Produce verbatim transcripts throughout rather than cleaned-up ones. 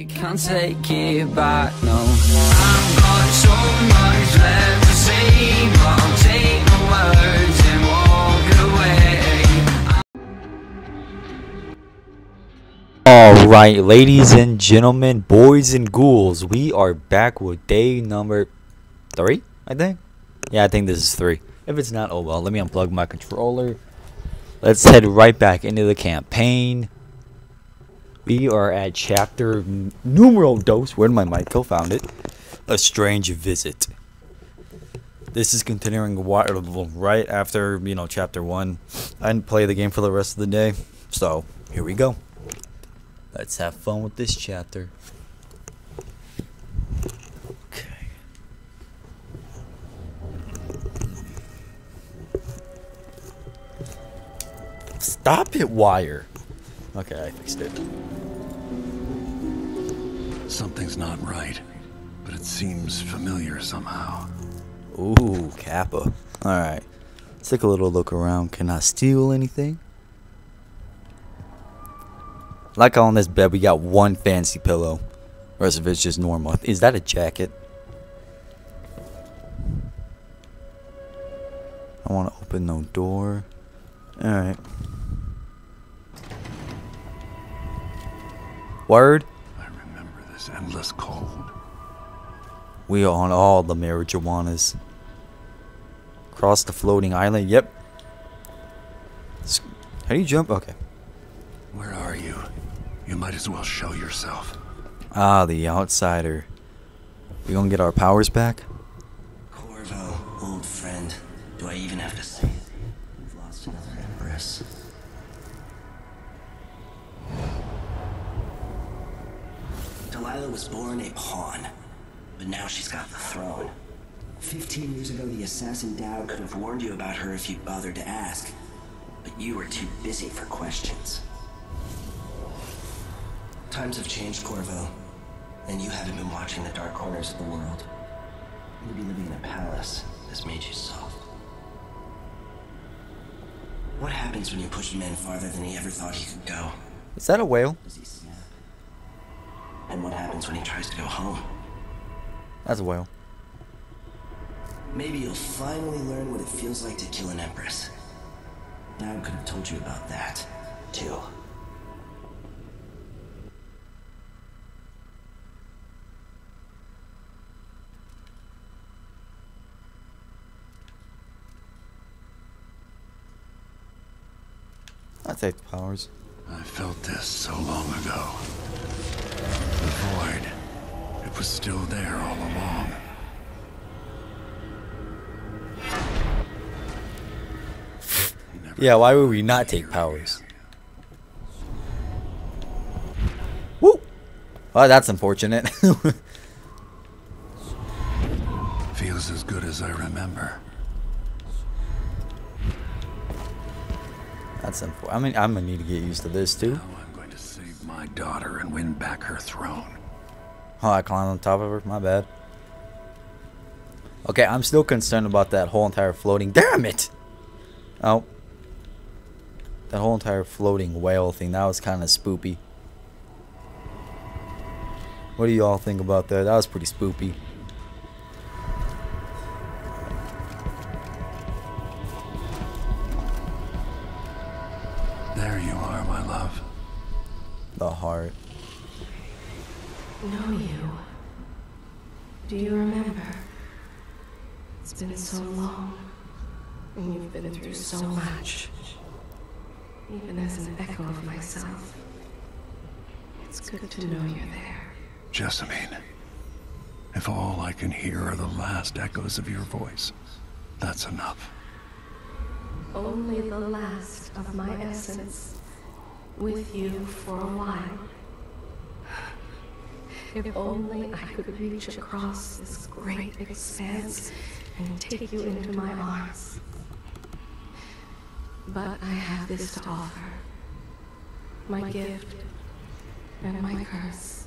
You can't take it back, no. I've got so much left to say, but I'll take my words and walk away. Alright, ladies and gentlemen, boys and ghouls, we are back with day number three, I think? Yeah, I think this is three. If it's not, oh well, let me unplug my controller. Let's head right back into the campaign. We are at chapter numero dos. Where did my mic go? Found it. A Strange Visit. This is continuing right after, you know, chapter one. I didn't play the game for the rest of the day, so here we go. Let's have fun with this chapter. Okay. Stop it, wire. Okay, I fixed it. Something's not right, but it seems familiar somehow. Ooh, Kappa. Alright. Let's take a little look around. Can I steal anything? Like on this bed, we got one fancy pillow. The rest of it's just normal. Is that a jacket? I want to open no door. Alright. Word? I remember this endless cold. We are on all the marijuanas. Cross the floating island. Yep. How do you jump? Okay. Where are you? You might as well show yourself. Ah, the Outsider. We gonna get our powers back? Corvo, old friend. Do I even have to say it? We've lost another Empress. Delilah was born a pawn, but now she's got the throne. Fifteen years ago, the assassin Dao could have warned you about her if you'd bothered to ask, but you were too busy for questions. Times have changed, Corvo, and you haven't been watching the dark corners of the world. Maybe living in a palace has made you soft. What happens when you push a man farther than he ever thought he could go? Is that a whale? Does he snap? And what happens when he tries to go home? That's a whale. Maybe you'll finally learn what it feels like to kill an Empress. Now I could have told you about that, too. I take the powers. I felt this so long ago. The void, it was still there all along. Yeah, why would we not take powers? Woo! Oh, that's unfortunate. Feels as good as I remember. That's unfortunate. I mean, I'm gonna need to get used to this too. My daughter and win back her throne. Oh, I climbed on top of her. My bad. Okay, I'm still concerned about that whole entire floating. Damn it! Oh, that whole entire floating whale thing. That was kind of spoopy. What do you all think about that? That was pretty spoopy. There you are, my love. The heart. Know you. Do you remember? It's been so long, and you've been through so much. Even as an echo of myself, it's good to know you're there. Jessamine, if all I can hear are the last echoes of your voice, that's enough. Only the last of my essence. With you for a while. If only I could reach across this great expanse and take you into my arms. But I have this to offer. My gift and my curse.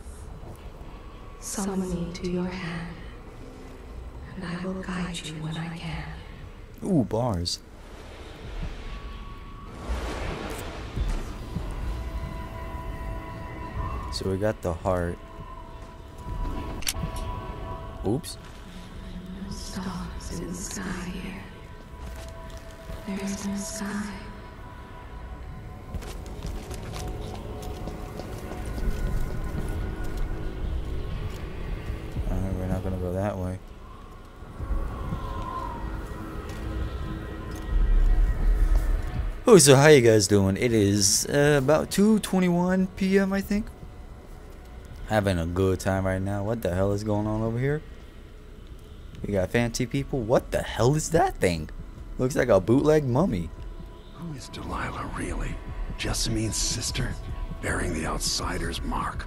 Summon me to your hand, and I will guide you when I can. Ooh, bars. So we got the heart. Oops. Stars in the sky here. There is no sky. Alright, we're not gonna go that way. Oh, so how you guys doing? It is uh, about two twenty-one p m I think. Having a good time right now. What the hell is going on over here? We got fancy people. What the hell is that thing? Looks like a bootleg mummy. Who is Delilah really? Jessamine's sister? Bearing the Outsider's mark.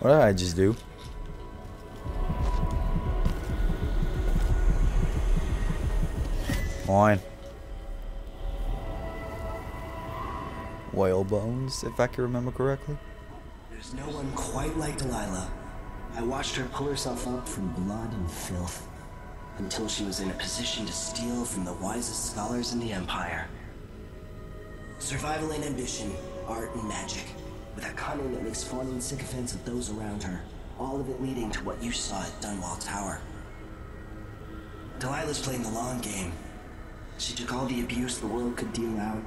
What did I just do? Fine. Whale bones, if I can remember correctly. There's no one quite like Delilah. I watched her pull herself up from blood and filth until she was in a position to steal from the wisest scholars in the Empire. Survival and ambition, art and magic, with a cunning that makes fun and sycophants of those around her, all of it leading to what you saw at Dunwall Tower. Delilah's playing the long game. She took all the abuse the world could deal out,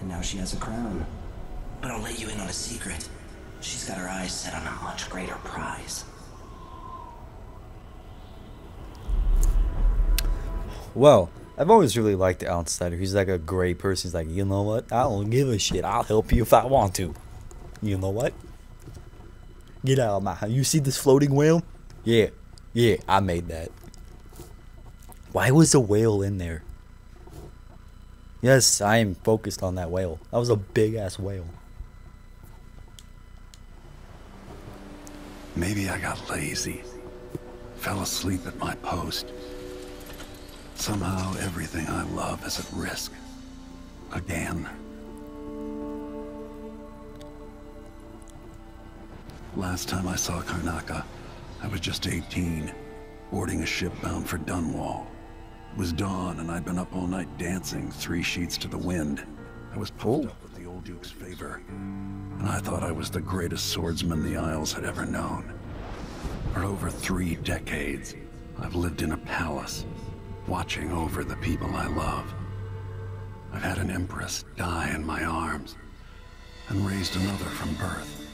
and now she has a crown. But I'll let you in on a secret. She's got her eyes set on a much greater prize. Well, I've always really liked the Outsider. He's like a great person. He's like, you know what? I don't give a shit. I'll help you if I want to. You know what? Get out of my house. You see this floating whale? Yeah. Yeah, I made that. Why was a whale in there? Yes, I am focused on that whale. That was a big-ass whale. Maybe I got lazy. Fell asleep at my post. Somehow everything I love is at risk. Again. Last time I saw Karnaca, I was just eighteen, boarding a ship bound for Dunwall. It was dawn, and I'd been up all night dancing, three sheets to the wind. I was pulled up with the old Duke's favor, and I thought I was the greatest swordsman the Isles had ever known. For over three decades, I've lived in a palace, watching over the people I love. I've had an empress die in my arms, and raised another from birth.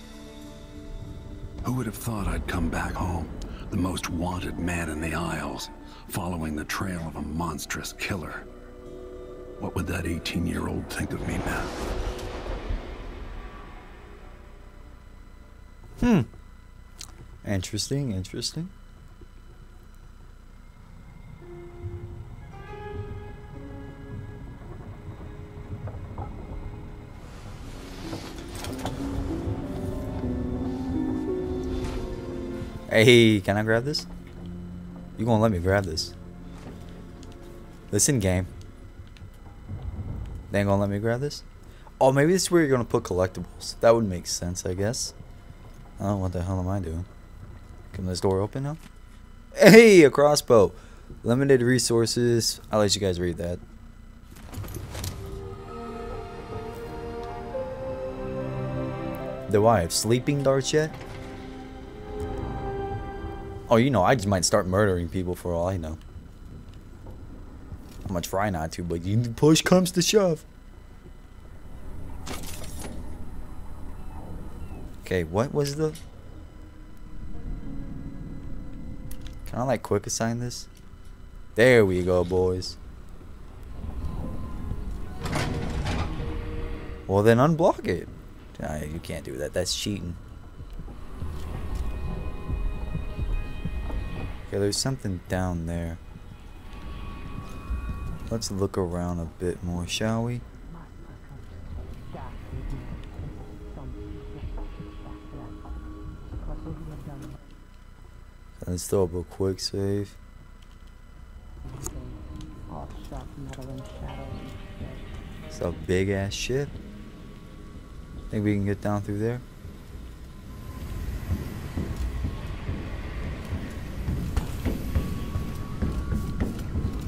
Who would have thought I'd come back home, the most wanted man in the Isles, following the trail of a monstrous killer? What would that eighteen-year-old think of me now? Hmm. Interesting, interesting. Hey, can I grab this? You gonna let me grab this? Listen, game. They ain't gonna let me grab this? Oh, maybe this is where you're gonna put collectibles. That would make sense, I guess. Oh, what the hell am I doing? Can this door open now? Hey, a crossbow. Limited resources. I'll let you guys read that. Do I have sleeping darts yet? Oh, you know, I just might start murdering people for all I know. I'm gonna try not to, but you push comes to shove. Okay, what was the... Can I, like, quick assign this? There we go, boys. Well, then unblock it. Nah, you can't do that. That's cheating. Okay, there's something down there. Let's look around a bit more, shall we? Let's throw up a quick save. It's a big ass ship. Think we can get down through there?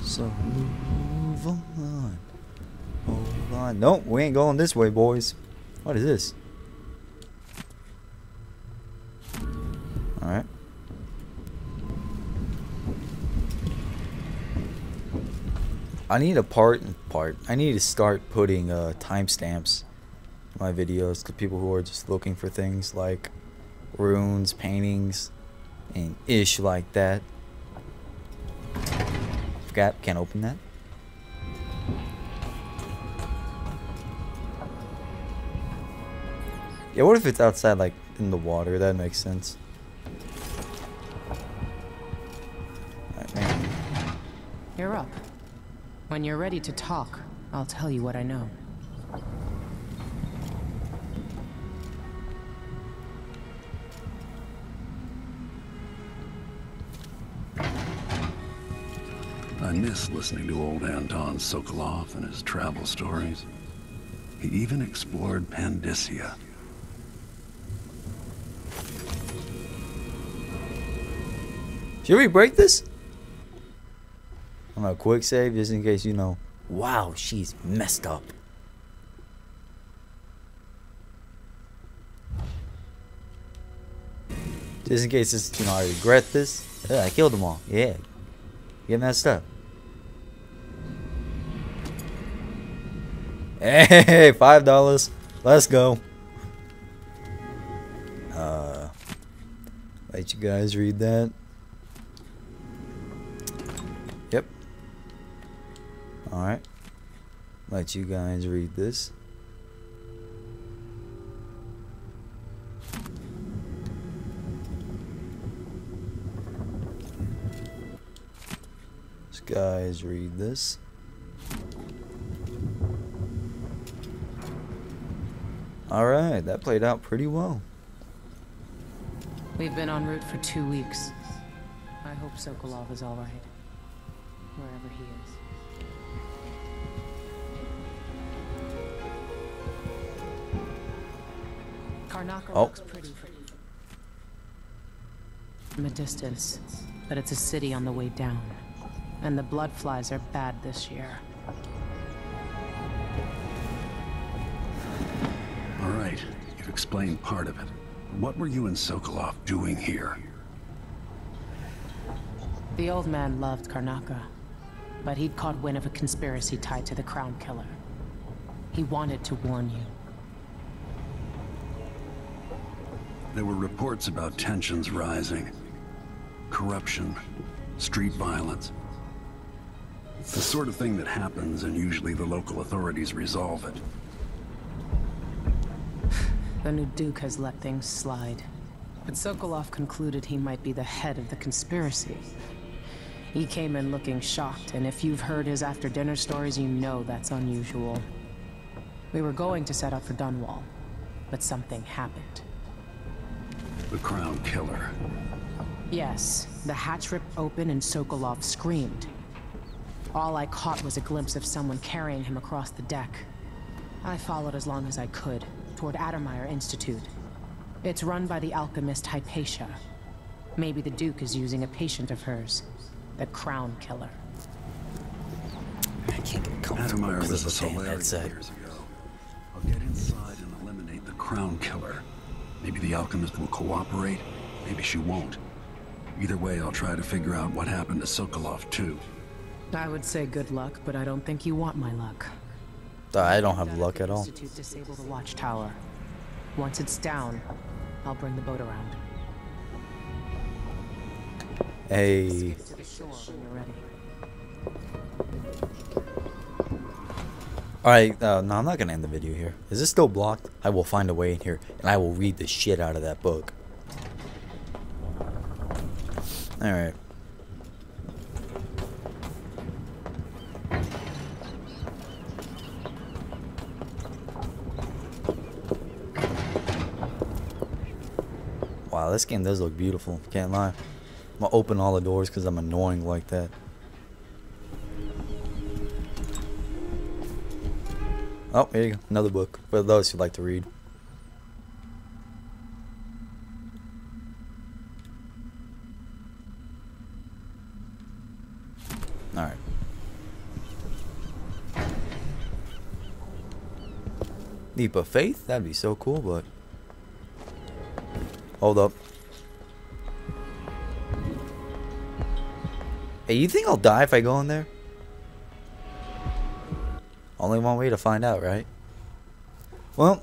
So move on. Hold on. Nope, we ain't going this way, boys. What is this? I need a part part. I need to start putting uh, timestamps in my videos because people who are just looking for things like runes, paintings, and ish like that. Forgot, can't open that. Yeah, what if it's outside, like, in the water? That makes sense. Alright, man. You're up. When you're ready to talk, I'll tell you what I know. I miss listening to old Anton Sokolov and his travel stories. He even explored Pandyssia. Should we break this? I'm gonna quick save just in case you know. Wow, she's messed up. Just in case this, you know, I regret this. Ugh, I killed them all. Yeah, get messed up. Hey, five dollars. Let's go. Uh, let you guys read that. Alright, let you guys read this. Let's guys read this. Alright, that played out pretty well. We've been en route for two weeks. I hope Sokolov is alright, wherever he is. Karnaca looks pretty. From a distance, but it's a city on the way down, and the blood flies are bad this year. All right, you've explained part of it. What were you and Sokolov doing here? The old man loved Karnaca, but he'd caught wind of a conspiracy tied to the Crown Killer. He wanted to warn you. There were reports about tensions rising, corruption, street violence. It's the sort of thing that happens, and usually the local authorities resolve it. The new Duke has let things slide, but Sokolov concluded he might be the head of the conspiracy. He came in looking shocked, and if you've heard his after-dinner stories, you know that's unusual. We were going to set out for Dunwall, but something happened. The Crown Killer. Yes, the hatch ripped open and Sokolov screamed. All I caught was a glimpse of someone carrying him across the deck. I followed as long as I could, toward Addermire Institute. It's run by the alchemist Hypatia. Maybe the Duke is using a patient of hers, the Crown Killer. I can't get comfortable because of the solarium years ago. I'll get inside and eliminate the Crown Killer. Maybe the alchemist will cooperate, maybe she won't. Either way, I'll try to figure out what happened to Sokolov, too. I would say good luck, but I don't think you want my luck. I don't have luck at all. Institute disable the watchtower. Once it's down, I'll bring the boat around. Hey. To the shore when you're ready. Alright, uh, no, I'm not gonna end the video here. Is this still blocked? I will find a way in here, and I will read the shit out of that book. Alright. Wow, this game does look beautiful, can't lie. I'm gonna open all the doors because I'm annoying like that. Oh, here you go. Another book for those who like to read. All right. Leap of faith? That'd be so cool, but hold up. Hey, you think I'll die if I go in there? Only one way to find out, right? Well,